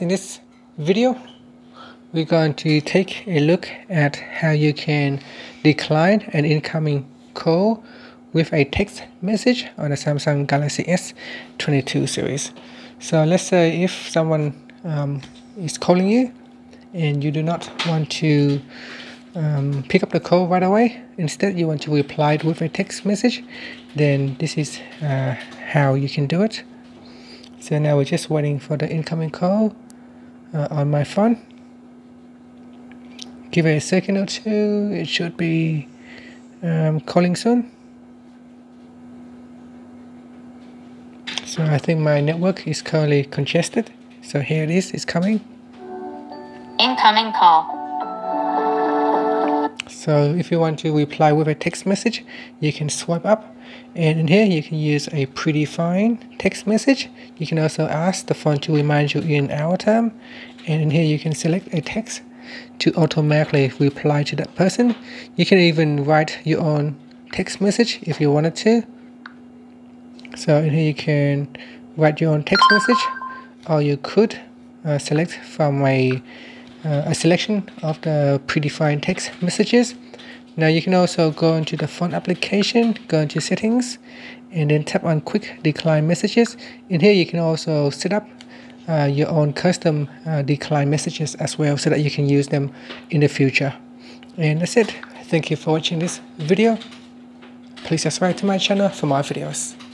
In this video we're going to take a look at how you can decline an incoming call with a text message on the Samsung Galaxy S22 series. So let's say if someone is calling you and you do not want to pick up the call right away, instead you want to reply with a text message, then this is how you can do it. So now we're just waiting for the incoming call on my phone. Give it a second or two, it should be calling soon. So I think my network is currently congested. So here it is, it's coming. Incoming call. So if you want to reply with a text message, you can swipe up. And in here you can use a predefined text message. You can also ask the phone to remind you in hour time, and in here you can select a text to automatically reply to that person. You can even write your own text message if you wanted to. So in here you can write your own text message, or you could select from a selection of the predefined text messages. Now you can also go into the phone application, go into settings, and then tap on quick decline messages. In here you can also set up your own custom decline messages as well, so that you can use them in the future. And that's it. Thank you for watching this video. Please subscribe to my channel for more videos.